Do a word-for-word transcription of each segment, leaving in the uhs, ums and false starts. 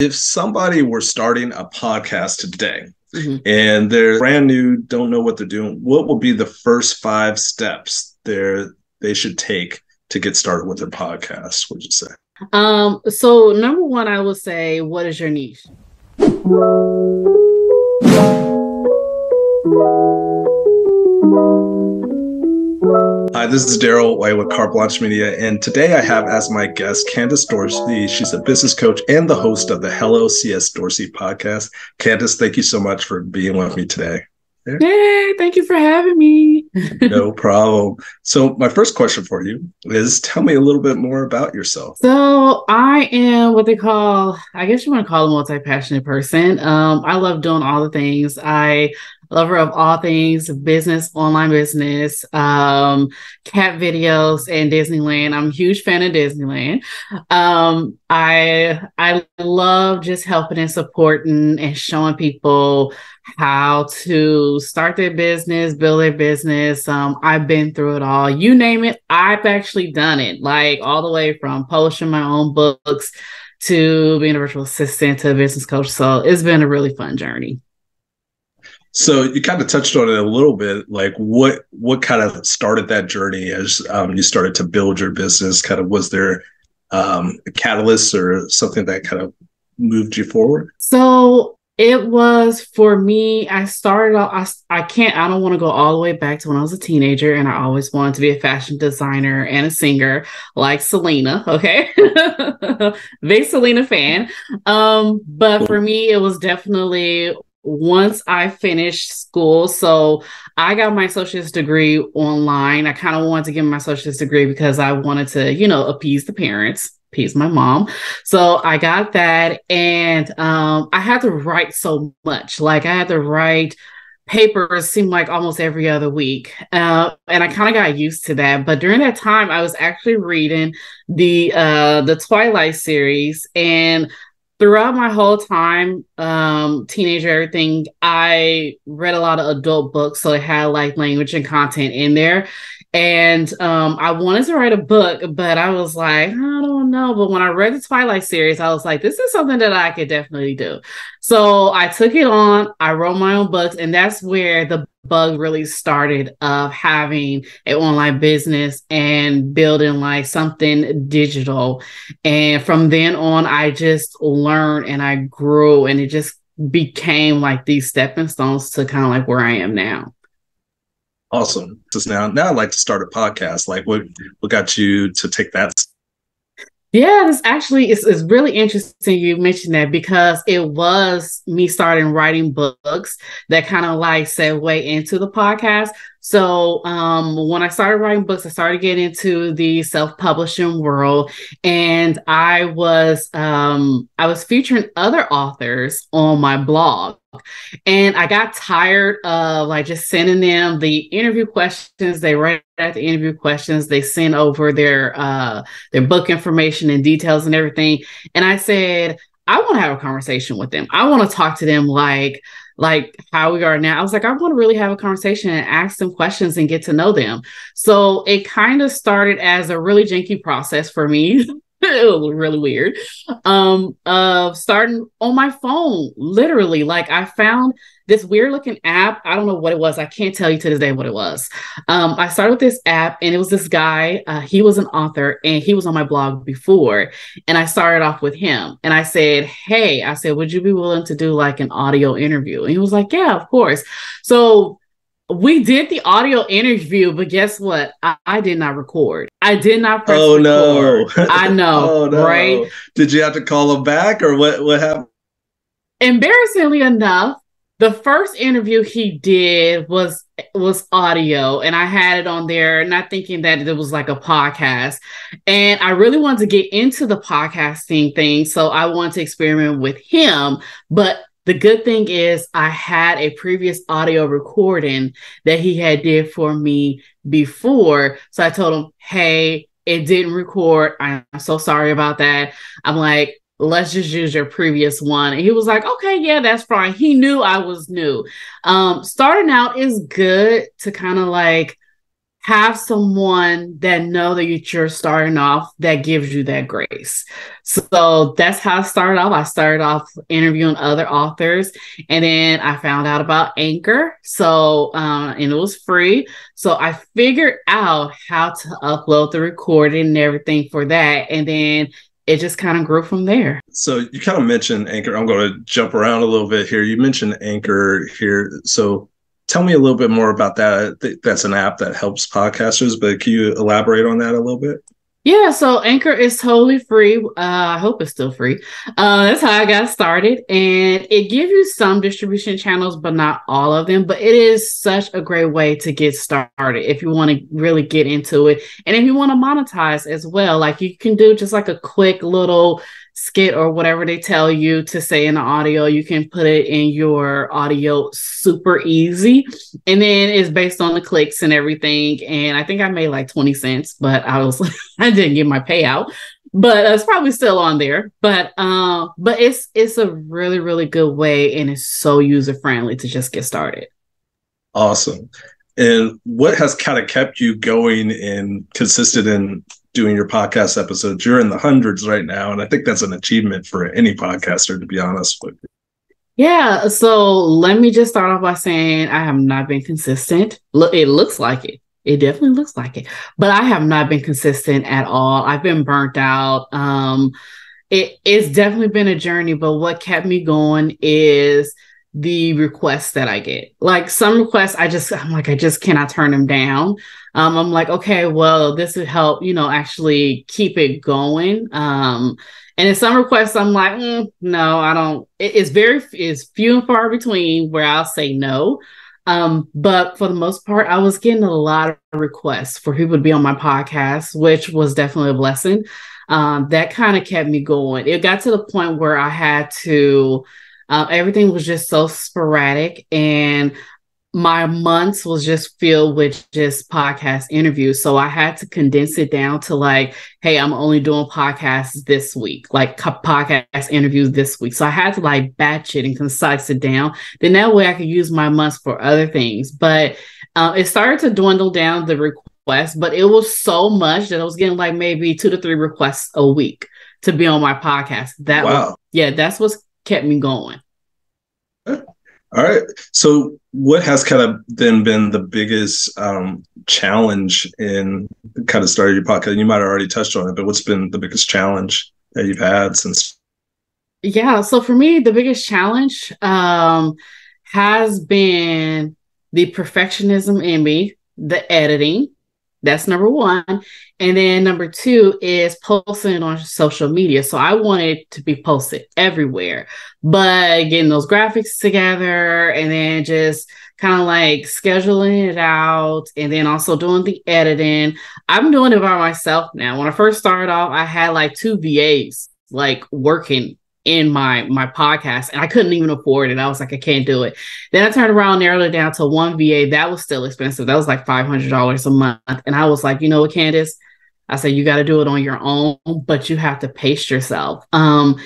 If somebody were starting a podcast today mm-hmm. and they're brand new, don't know what they're doing, what will be the first five steps there they should take to get started with their podcast, would you say? Um, so number one, I would say, what is your niche? Hi, this is Daryl White with Carte Blanche Media, and today I have as my guest Candice Dorsey. She's a business coach and the host of the Hello C S Dorsey podcast. Candice, thank you so much for being with me today. There. Yay, thank you for having me. No problem. So my first question for you is, tell me a little bit more about yourself. So I am what they call, I guess you want to call a multi-passionate person. Um, I love doing all the things. I lover of all things business, online business, um, cat videos, and Disneyland. I'm a huge fan of Disneyland. Um, I I love just helping and supporting and showing people how to start their business, build their business. Um, I've been through it all. You name it, I've actually done it. Like all the way from publishing my own books to being a virtual assistant to a business coach. So it's been a really fun journey. So you kind of touched on it a little bit, like what what kind of started that journey as um, you started to build your business? Kind of was there um, a catalyst or something that kind of moved you forward? So it was for me, I started out, I, I can't, I don't want to go all the way back to when I was a teenager, and I always wanted to be a fashion designer and a singer like Selena, okay? Big Selena fan. Um, but cool. For me, it was definitely once I finished school. So I got my associate's degree online. I kind of wanted to get my associate's degree because I wanted to, you know, appease the parents, appease my mom. So I got that. And um, I had to write so much. Like I had to write papers seemed like almost every other week. Uh, and I kind of got used to that. But during that time, I was actually reading the uh, the Twilight series, and throughout my whole time, um, teenager, everything, I read a lot of adult books. So it had like language and content in there. And um, I wanted to write a book, but I was like, I don't know. But when I read the Twilight series, I was like, this is something that I could definitely do. So I took it on. I wrote my own books. And that's where the bug really started of having an online business and building like something digital. And from then on, I just learned and I grew, and it just became like these stepping stones to kind of like where I am now. Awesome. Just now, now I'd like to start a podcast. Like what, what got you to take that? Yeah, this actually is is really interesting you mentioned that, because it was me starting writing books that kind of like segue into the podcast. So um, when I started writing books, I started getting into the self-publishing world, and I was um, I was featuring other authors on my blog. And I got tired of like just sending them the interview questions. They write out the interview questions. They send over their uh, their book information and details and everything. And I said, I want to have a conversation with them. I want to talk to them like like how we are now. I was like, I want to really have a conversation and ask them questions and get to know them. So it kind of started as a really janky process for me. It was really weird. Um, of starting on my phone, literally. Like I found this weird looking app. I don't know what it was. I can't tell you to this day what it was. Um, I started with this app, and it was this guy. Uh, he was an author, and he was on my blog before. And I started off with him, and I said, "Hey," I said, "would you be willing to do like an audio interview?" And he was like, "Yeah, of course." So we did the audio interview, but guess what? I, I did not record. I did not press oh, record. No. I know, oh, no. Right? Did you have to call him back, or what, what happened? Embarrassingly enough, the first interview he did was was audio, and I had it on there, not thinking that it was like a podcast. And I really wanted to get into the podcasting thing, so I wanted to experiment with him, but the good thing is I had a previous audio recording that he had did for me before. So I told him, hey, it didn't record. I'm so sorry about that. I'm like, let's just use your previous one. And he was like, okay, yeah, that's fine. He knew I was new. Um, starting out is good to kind of like have someone that know that you're starting off that gives you that grace. So that's how I started off. I started off interviewing other authors, and then I found out about Anchor. So, um, and it was free. So I figured out how to upload the recording and everything for that. And then it just kind of grew from there. So you kind of mentioned Anchor. I'm going to jump around a little bit here. You mentioned Anchor here. So tell me a little bit more about that. I think that's an app that helps podcasters, but can you elaborate on that a little bit? Yeah, so Anchor is totally free. Uh, I hope it's still free. Uh, that's how I got started. And it gives you some distribution channels, but not all of them. But it is such a great way to get started if you want to really get into it. And if you want to monetize as well, like you can do just like a quick little skit or whatever they tell you to say in the audio. You can put it in your audio super easy. And then it's based on the clicks and everything. And I think I made like twenty cents, but I was I didn't get my payout, but it's probably still on there. But um, uh, but it's it's a really, really good way, and it's so user friendly to just get started. Awesome. And what has kind of kept you going and consistent in doing your podcast episodes? You're in the hundreds right now, and I think that's an achievement for any podcaster, to be honest with you. Yeah, so let me just start off by saying I have not been consistent. Look, it looks like it. It definitely looks like it, but I have not been consistent at all. I've been burnt out. Um, it, it's definitely been a journey, but what kept me going is the requests that I get. Like some requests, I just, I'm like, I just cannot turn them down. Um, I'm like, okay, well, this would help, you know, actually keep it going. Um, and in some requests, I'm like, mm, no, I don't. It, it's very, it's few and far between where I'll say no. Um, but for the most part, I was getting a lot of requests for people to be on my podcast, which was definitely a blessing. Um, that kind of kept me going. It got to the point where I had to, uh, everything was just so sporadic, and my months was just filled with just podcast interviews. So I had to condense it down to like, hey, I'm only doing podcasts this week, like podcast interviews this week. So I had to like batch it and concise it down. Then that way I could use my months for other things. But um, it started to dwindle down the requests, but it was so much that I was getting like maybe two to three requests a week to be on my podcast. That wow. was, yeah, that's what's kept me going. All right. So what has kind of then been the biggest um, challenge in kind of starting your podcast? You might have already touched on it, but what's been the biggest challenge that you've had since? Yeah. So for me, the biggest challenge um, has been the perfectionism in me, the editing. That's number one. And then number two is posting on social media. So I wanted to be posted everywhere, but getting those graphics together and then just kind of like scheduling it out and then also doing the editing. I'm doing it by myself now. When I first started off, I had like two V As like working in my my podcast, and I couldn't even afford it. I was like, I can't do it. Then I turned around, narrowed it down to one V A. That was still expensive. That was like five hundred dollars a month. And I was like, you know what, Candice? I said, you got to do it on your own, but you have to pace yourself. Um,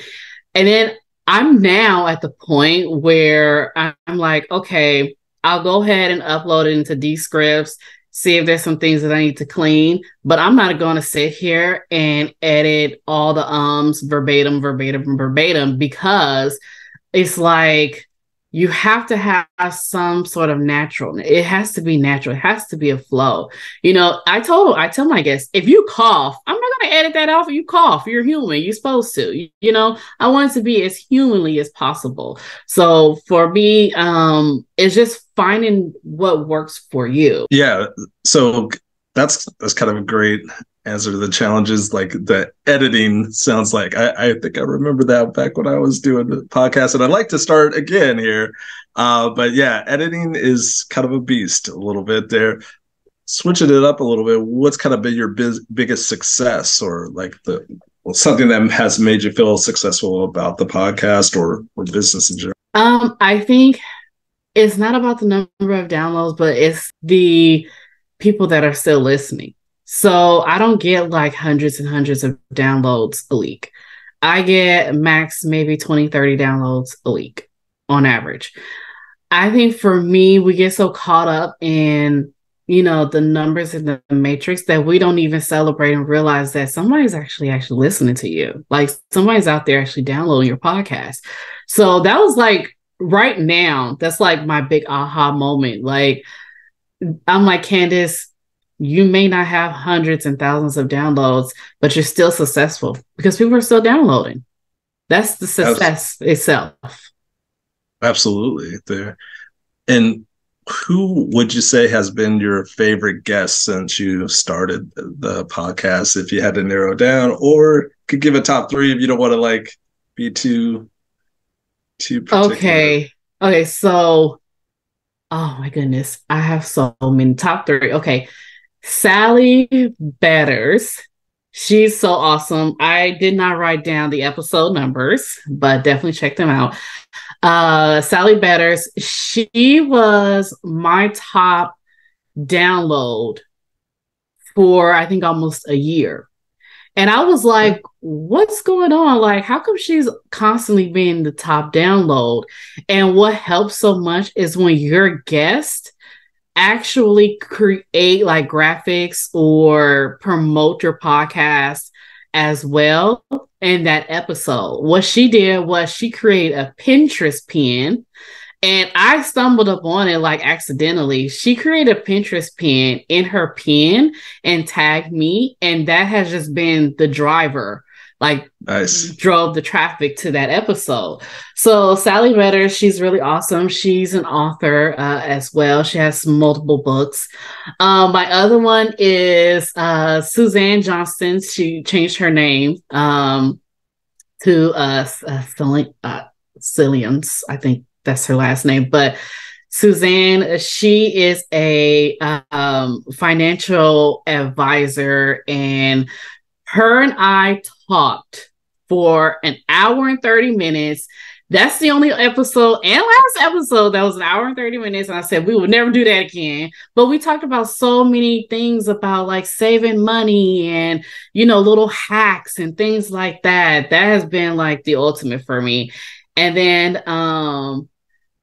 and then I'm now at the point where I'm like, okay, I'll go ahead and upload it into Descript, see if there's some things that I need to clean, but I'm not going to sit here and edit all the ums verbatim, verbatim, verbatim, because it's like, you have to have some sort of natural. It has to be natural. It has to be a flow. You know, I told, I tell my guests, if you cough, I'm not going to edit that out. You cough, you're human. You're supposed to, you, you know, I want it to be as humanly as possible. So for me, um, it's just finding what works for you. Yeah. So that's, that's kind of a great answer to the challenges. Like the editing sounds like I, I think I remember that back when I was doing the podcast, and I'd like to start again here. Uh, but yeah, editing is kind of a beast a little bit there. Switching it up a little bit, what's kind of been your biz- biggest success, or like the well, something that has made you feel successful about the podcast or, or business in general? Um, I think it's not about the number of downloads, but it's the people that are still listening. So I don't get like hundreds and hundreds of downloads a week. I get max maybe twenty, thirty downloads a week on average. I think for me, we get so caught up in you know, the numbers in the matrix that we don't even celebrate and realize that somebody's actually actually listening to you. Like somebody's out there actually downloading your podcast. So that was like right now, that's like my big aha moment. Like I'm like, Candice, you may not have hundreds and thousands of downloads, but you're still successful because people are still downloading. That's the success Absolutely. itself. Absolutely. There. And who would you say has been your favorite guest since you started the podcast, if you had to narrow down, or could give a top three if you don't want to like be too, too particular? Okay. Okay. So, oh my goodness. I have so many top three. Okay. Sally Batters. She's so awesome. I did not write down the episode numbers, but definitely check them out. Uh, Sally Batters, she was my top download for, I think, almost a year. And I was like, what's going on? Like, how come she's constantly being the top download? And what helps so much is when your guest actually create like graphics or promote your podcast as well in that episode. What she did was she created a Pinterest pin, and I stumbled upon it like accidentally. She created a Pinterest pin in her pin and tagged me, and that has just been the driver. Like nice. Drove the traffic to that episode. So Sally Redder, she's really awesome. She's an author uh, as well. She has multiple books. Um, my other one is uh, Suzanne Johnston. She changed her name um, to uh, uh, Cillians, uh, Cillians. I think that's her last name. But Suzanne, she is a um, financial advisor, and her and I talked for an hour and thirty minutes. That's the only episode and last episode that was an hour and thirty minutes. And I said, we would never do that again. But we talked about so many things about like saving money and, you know, little hacks and things like that. That has been like the ultimate for me. And then um,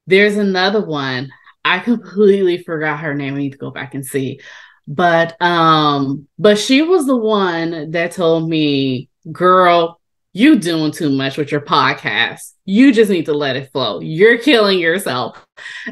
there's another one. I completely forgot her name. I need to go back and see. But um, but she was the one that told me, girl, you doing too much with your podcast. You just need to let it flow. You're killing yourself.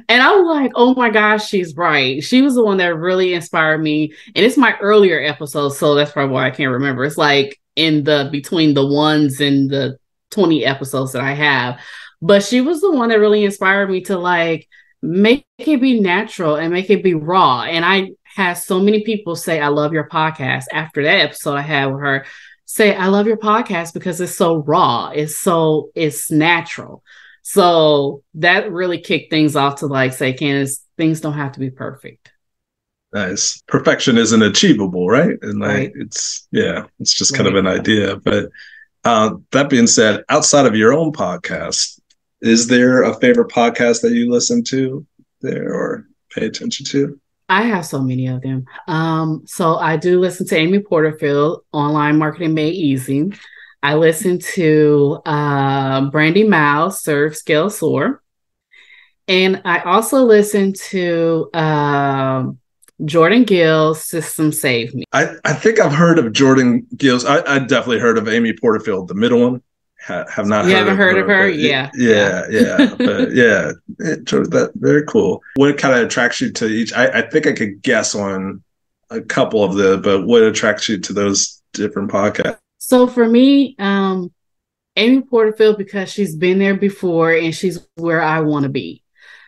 And I was like, oh my gosh, she's right. She was the one that really inspired me. And it's my earlier episode, so that's probably why I can't remember. It's like in the between the ones and the twenty episodes that I have. But she was the one that really inspired me to like make it be natural and make it be raw. And I had so many people say, I love your podcast. After that episode I had with her, say, I love your podcast because it's so raw. It's so, it's natural. So that really kicked things off to like say, Candice, things don't have to be perfect. Nice. Perfection isn't achievable, right? And like, right. it's, yeah, it's just right. kind of an idea. But uh, that being said, outside of your own podcast, is there a favorite podcast that you listen to there or pay attention to? I have so many of them. Um, so I do listen to Amy Porterfield, Online Marketing Made Easy. I listen to uh, Brandi Mau, Serve Scale Soar. And I also listen to uh, Jordan Gill, System Save Me. I, I think I've heard of Jordan Gill's. I, I definitely heard of Amy Porterfield, the middle one. Ha, have not. You haven't heard of her? Yeah, yeah, yeah. But yeah, it, that very cool. What kind of attracts you to each? I, I think I could guess on a couple of the, but what attracts you to those different podcasts? So for me, um, Amy Porterfield, because she's been there before and she's where I want to be,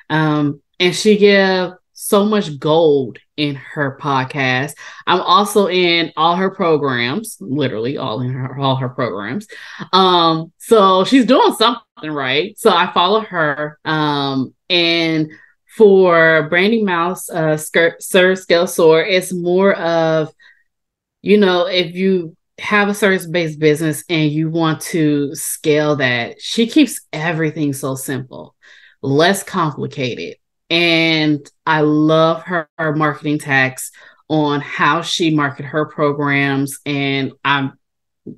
um, and she gives so much gold in her podcast. I'm also in all her programs, literally all in her, all her programs. Um, so she's doing something right. So I follow her. Um, and for Brandi Mau's uh, Skirt, Serve Scale Soar, it's more of, you know, if you have a service-based business and you want to scale that, she keeps everything so simple, less complicated. And I love her, her marketing hacks on how she market her programs. And I'm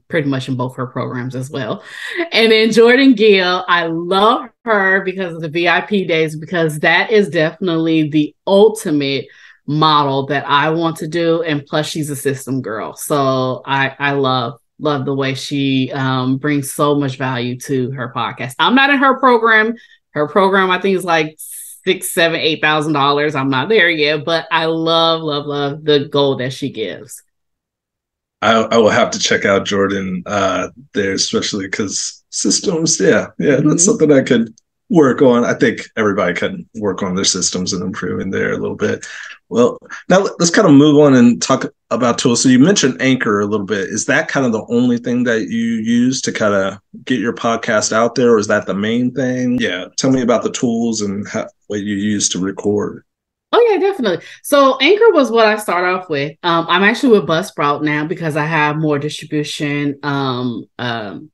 pretty much in both her programs as well. And then Jordan Gill, I love her because of the V I P days, because that is definitely the ultimate model that I want to do. And plus she's a system girl. So I, I love, love the way she um, brings so much value to her podcast. I'm not in her program. Her program, I think, is like six, seven, eight thousand dollars. I'm not there yet, but I love, love, love the gold that she gives. I, I will have to check out Jordan uh, there, especially because systems. Yeah, yeah, mm-hmm. That's something I could work on. I think everybody can work on their systems and improve in there a little bit. Well, now let's kind of move on and talk about tools. So you mentioned Anchor a little bit. Is that kind of the only thing that you use to kind of get your podcast out there, or is that the main thing? Yeah. Tell me about the tools and how, what you use to record. Oh, yeah, definitely. So Anchor was what I start off with. Um, I'm actually with Buzzsprout now because I have more distribution um, um,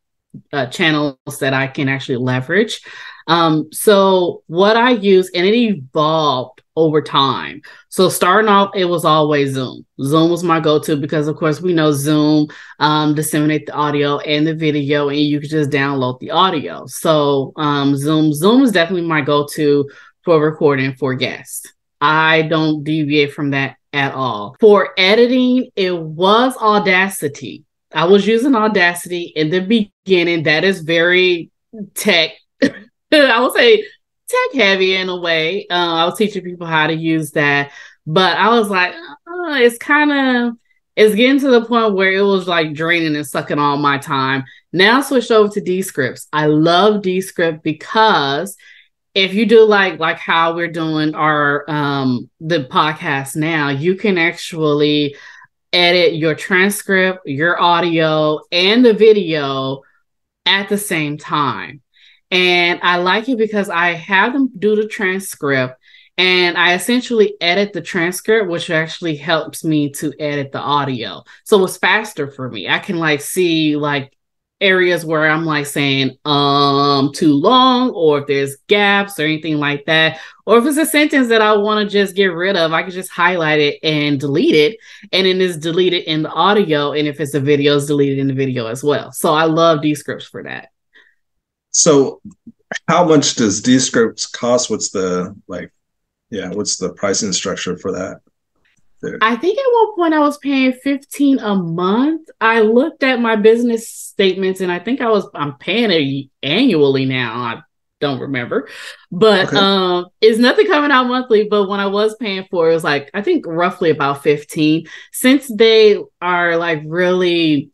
uh, channels that I can actually leverage. Um, so what I use, and it evolved over time. So starting off, it was always Zoom. Zoom was my go-to because, of course, we know Zoom um, disseminate the audio and the video, and you can just download the audio. So um, Zoom, Zoom is definitely my go-to for recording for guests. I don't deviate from that at all. For editing, it was Audacity. I was using Audacity in the beginning. That is very tech. I would say tech heavy in a way. Uh, I was teaching people how to use that, but I was like, oh, it's kind of, it's getting to the point where it was like draining and sucking all my time. Now I switched over to Descript. I love Descript because if you do like, like how we're doing our, um, the podcast now, you can actually edit your transcript, your audio, and the video at the same time. And I like it because I have them do the transcript and I essentially edit the transcript, which actually helps me to edit the audio. So it's faster for me. I can like see like areas where I'm like saying um too long, or if there's gaps or anything like that. Or if it's a sentence that I want to just get rid of, I can just highlight it and delete it. And then it's deleted in the audio. And if it's a video, it's deleted in the video as well. So I love Descript for that. So how much does Descript cost? What's the, like, yeah, what's the pricing structure for that? There. I think at one point I was paying fifteen a month. I looked at my business statements and I think I was, I'm paying it annually now. I don't remember, but okay. um, it's nothing coming out monthly. But when I was paying for it, it was like, I think roughly about fifteen. Since they are like really,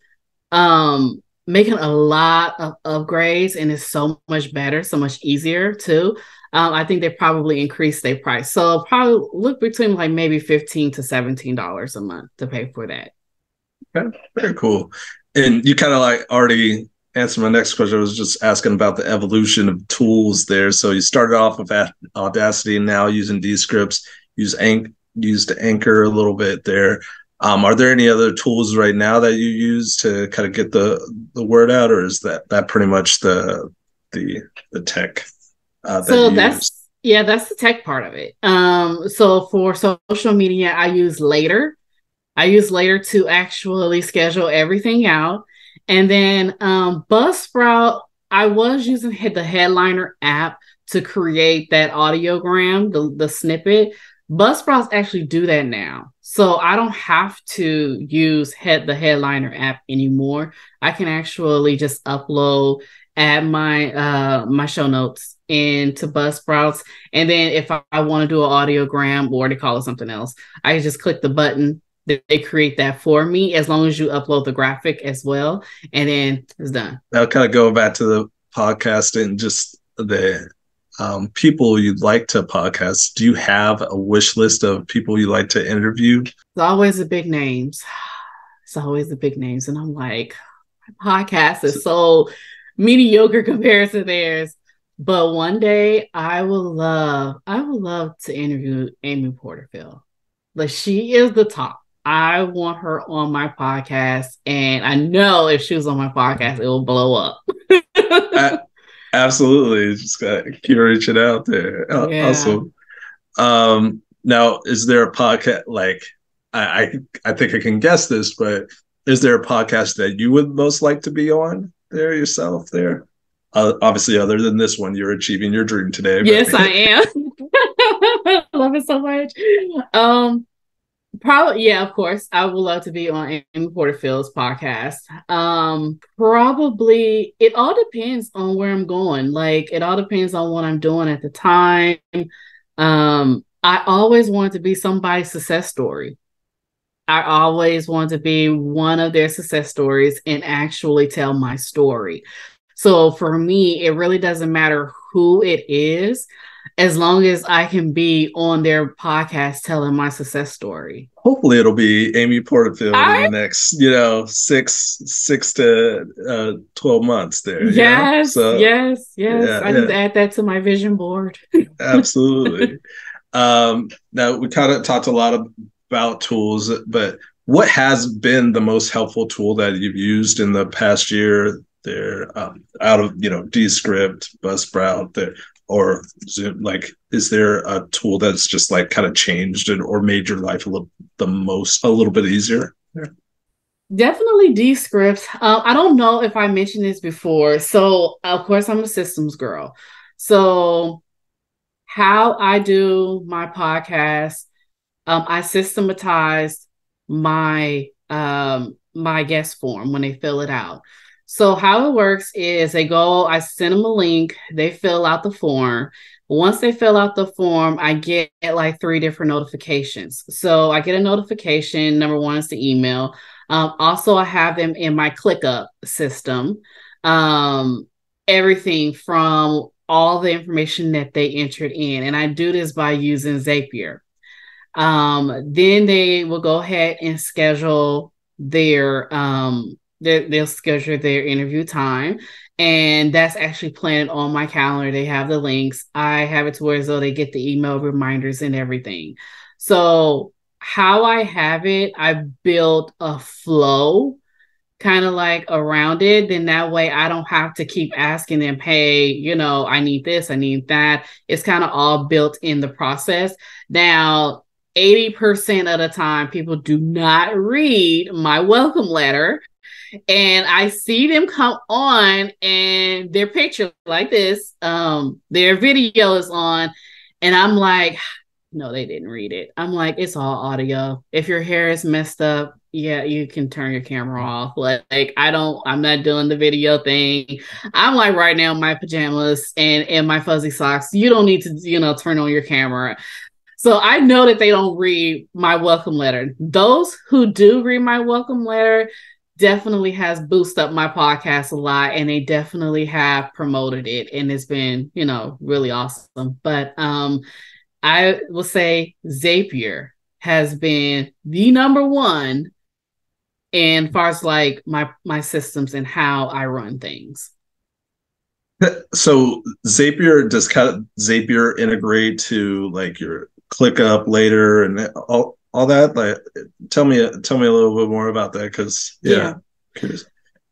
um, making a lot of upgrades and it's so much better, so much easier too. Um, I think they probably increased their price. So probably look between like maybe fifteen to seventeen dollars a month to pay for that. Okay, very cool. And you kind of like already answered my next question. I was just asking about the evolution of tools there. So you started off with Audacity and now using Descript, use Anch- use the Anchor a little bit there. Um, are there any other tools right now that you use to kind of get the, the word out, or is that, that pretty much the the the tech? Uh, that so that's use? yeah, that's the tech part of it. Um, so for social media, I use Later. I use Later to actually schedule everything out, and then um, Buzzsprout. I was using the Headliner app to create that audiogram, the the snippet. Buzzsprouts actually do that now. So I don't have to use head the Headliner app anymore. I can actually just upload, add my uh my show notes into Buzzsprouts. And then if I, I want to do an audiogram or they call it something else, I just click the button. They create that for me as long as you upload the graphic as well. And then it's done. I'll kind of go back to the podcast and just the Um, people you'd like to podcast. Do you have a wish list of people you like to interview? It's always the big names. It's always the big names. And I'm like, my podcast is so mediocre compared to theirs. But one day I will love, I would love to interview Amy Porterfield. Like, she is the top. I want her on my podcast. And I know if she was on my podcast, it will blow up. I- Absolutely. Just gotta keep reaching out there. Yeah. Awesome. Um, now, is there a podcast, like, I, I I think I can guess this, but is there a podcast that you would most like to be on there yourself there? Uh, obviously, other than this one, you're achieving your dream today. But... Yes, I am. I love it so much. Um, Probably, yeah, of course. I would love to be on Amy Porterfield's podcast. Um, probably, it all depends on where I'm going. Like, it all depends on what I'm doing at the time. Um, I always wanted to be somebody's success story. I always wanted to be one of their success stories and actually tell my story. So for me, it really doesn't matter who it is, as long as I can be on their podcast telling my success story. Hopefully it'll be Amy Porterfield I... in the next, you know, six six to uh, twelve months there. Yes, you know? so, yes, yes. Yeah, I yeah. need to add that to my vision board. Absolutely. Um, now, we kind of talked a lot about tools, but what has been the most helpful tool that you've used in the past year there, um, out of, you know, Descript, Buzzsprout, there? Or Zoom, like, is there a tool that's just like kind of changed and or made your life a little the most a little bit easier? Yeah. Definitely Descript. Uh, I don't know if I mentioned this before. So of course I'm a systems girl. So how I do my podcast, um, I systematized my um, my guest form when they fill it out. So how it works is they go, I send them a link, they fill out the form. Once they fill out the form, I get like three different notifications. So I get a notification. Number one is the email. Um, also, I have them in my ClickUp system. Um, everything from all the information that they entered in. And I do this by using Zapier. Um, then they will go ahead and schedule their... Um, They'll schedule their interview time, and that's actually planned on my calendar. They have the links. I have it to where as though they get the email reminders and everything. So how I have it, I built a flow kind of like around it. Then that way I don't have to keep asking them, hey, you know, I need this, I need that. It's kind of all built in the process. Now, eighty percent of the time, people do not read my welcome letter. And I see them come on and their picture like this, um, their video is on. And I'm like, no, they didn't read it. I'm like, it's all audio. If your hair is messed up, yeah, you can turn your camera off. Like, like I don't, I'm not doing the video thing. I'm like right now in my pajamas and, and my fuzzy socks. You don't need to, you know, turn on your camera. So I know that they don't read my welcome letter. Those who do read my welcome letter definitely has boosted up my podcast a lot, and they definitely have promoted it, and it's been, you know, really awesome. But um, I will say Zapier has been the number one in far as like my my systems and how I run things. So Zapier, does kind of Zapier integrate to like your ClickUp, Later, and all? All that, like, tell me, tell me a little bit more about that, because yeah, yeah.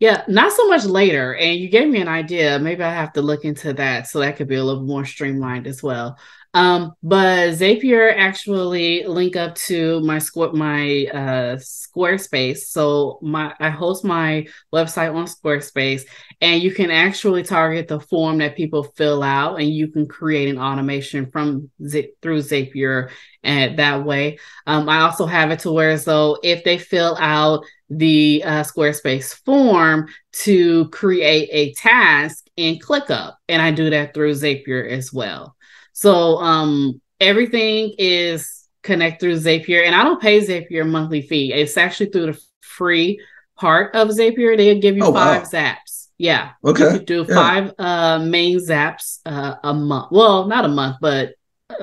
yeah, not so much Later. And you gave me an idea. Maybe I have to look into that, so that could be a little more streamlined as well. Um, but Zapier actually link up to my squ- my uh, Squarespace. So my I host my website on Squarespace, and you can actually target the form that people fill out, and you can create an automation from Z- through Zapier and that way. Um, I also have it to where as though if they fill out the uh, Squarespace form, to create a task in ClickUp, and I do that through Zapier as well. So um, everything is connect through Zapier, and I don't pay Zapier a monthly fee. It's actually through the free part of Zapier. They'll give you oh, five wow. zaps. Yeah. Okay. You could do yeah. five uh, main zaps uh, a month. Well, not a month, but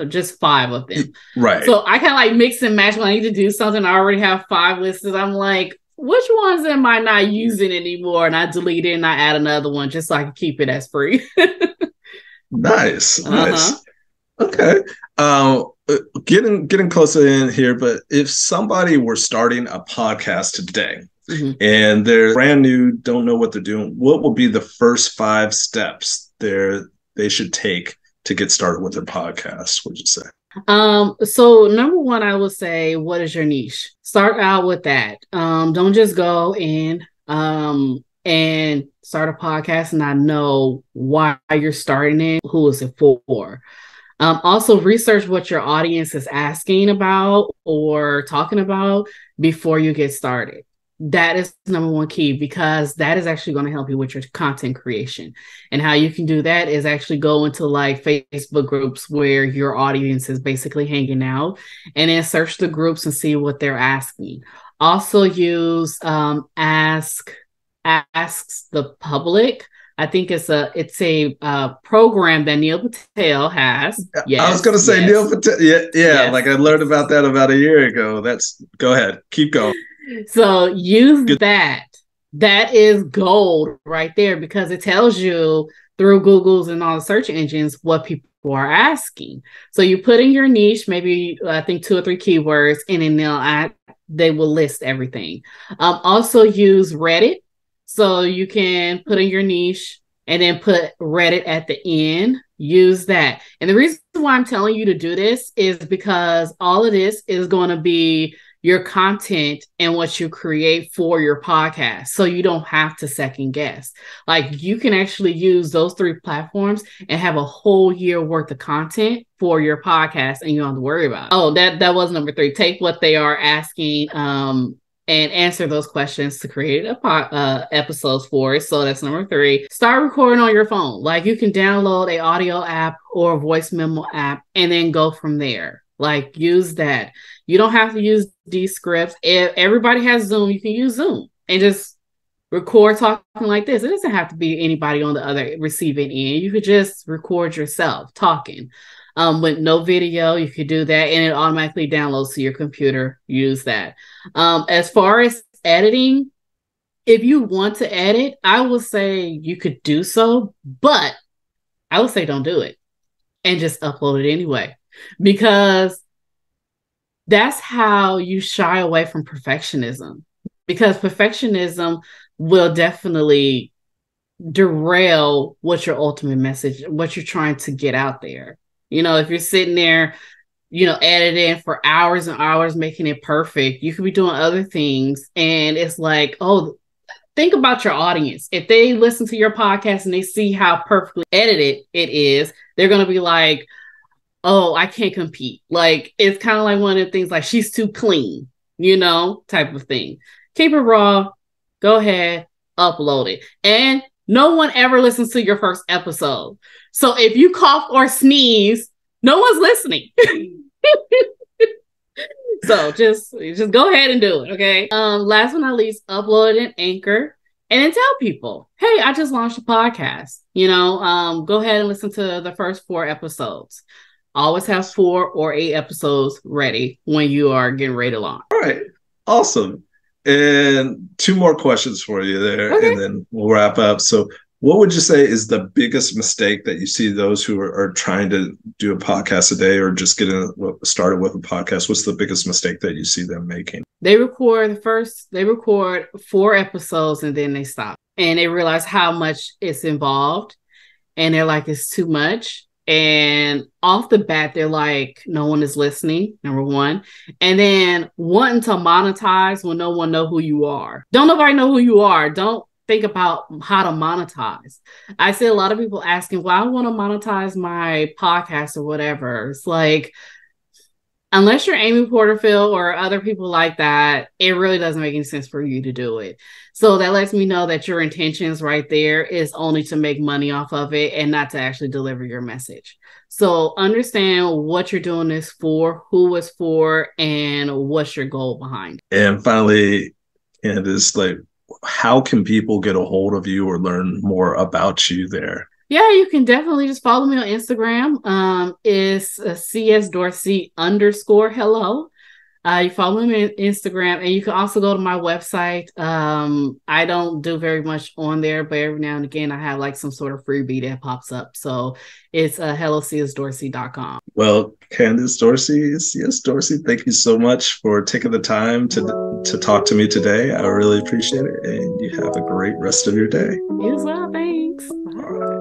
just five of them. Right. So I kind of like mix and match when I need to do something. I already have five listed. I'm like, which ones am I not using anymore? And I delete it and I add another one just so I can keep it as free. Nice. Nice. Uh-huh. Okay. Um, getting getting closer in here, but if somebody were starting a podcast today mm-hmm. and they're brand new, don't know what they're doing, what would be the first five steps there they should take to get started with their podcast, would you say? Um, so number one, I would say, what is your niche? Start out with that. Um, don't just go in um, and start a podcast and not know why you're starting it, who is it for? Um, also research what your audience is asking about or talking about before you get started. That is number one key, because that is actually going to help you with your content creation. And how you can do that is actually go into like Facebook groups where your audience is basically hanging out, and then search the groups and see what they're asking. Also use um, ask asks the public. I think it's a it's a uh, program that Neil Patel has. Yes, I was going to say yes. Neil Patel. Yeah, yeah. Yes. Like I learned about that about a year ago. That's go ahead. Keep going. So use Good. that. That is gold right there, because it tells you through Google's and all the search engines what people are asking. So you put in your niche, maybe I think two or three keywords, and then they'll add, they will list everything. Um, also use Reddit. So you can put in your niche and then put Reddit at the end. Use that. And the reason why I'm telling you to do this is because all of this is going to be your content and what you create for your podcast. So you don't have to second guess. Like you can actually use those three platforms and have a whole year worth of content for your podcast, and you don't have to worry about it. Oh, that, that was number three. Take what they are asking um, and answer those questions to create a po- uh, episodes for it. So that's number three. Start recording on your phone. Like you can download a audio app or a voice memo app and then go from there. Like use that. You don't have to use Descript. If everybody has Zoom, you can use Zoom and just record talking like this. It doesn't have to be anybody on the other receiving end. You could just record yourself talking um, with no video. You could do that, and it automatically downloads to your computer. Use that. Um, as far as editing, if you want to edit, I will say you could do so, but I would say don't do it and just upload it anyway. Because that's how you shy away from perfectionism, because perfectionism will definitely derail what your ultimate message, what you're trying to get out there. You know, if you're sitting there, you know, editing for hours and hours, making it perfect, you could be doing other things. And it's like, oh, think about your audience. If they listen to your podcast and they see how perfectly edited it is, they're going to be like, oh, I can't compete. Like, it's kind of like one of the things like she's too clean, you know, type of thing. Keep it raw. Go ahead, upload it. And no one ever listens to your first episode. So if you cough or sneeze, no one's listening. So just, just go ahead and do it. Okay. Um, last but not least, upload an Anchor. And then tell people, hey, I just launched a podcast. You know, um, go ahead and listen to the first four episodes. Always have four or eight episodes ready when you are getting ready to launch. All right. Awesome. And two more questions for you there, okay, and then we'll wrap up. So what would you say is the biggest mistake that you see those who are, are trying to do a podcast today, or just getting started with a podcast? What's the biggest mistake that you see them making? They record the first, they record four episodes and then they stop, and they realize how much it's involved, and they're like, it's too much. And off the bat, they're like, no one is listening, number one. And then wanting to monetize when no one know who you are. Don't nobody know who you are. Don't think about how to monetize. I see a lot of people asking, well, I want to monetize my podcast or whatever. It's like, unless you're Amy Porterfield or other people like that, it really doesn't make any sense for you to do it. So that lets me know that your intentions right there is only to make money off of it and not to actually deliver your message. So understand what you're doing this for, who it's for, and what's your goal behind it. And finally, and it's like, how can people get a hold of you or learn more about you there? Yeah, you can definitely just follow me on Instagram. Um, it's C S Dorsey underscore hello. Uh, you follow me on Instagram, and you can also go to my website. Um, I don't do very much on there, but every now and again, I have like some sort of freebie that pops up. So it's uh, hello c s dorsey dot com. Well, Candice Dorsey, C S Dorsey, thank you so much for taking the time to to talk to me today. I really appreciate it, and you have a great rest of your day. You as well. Thanks. All right.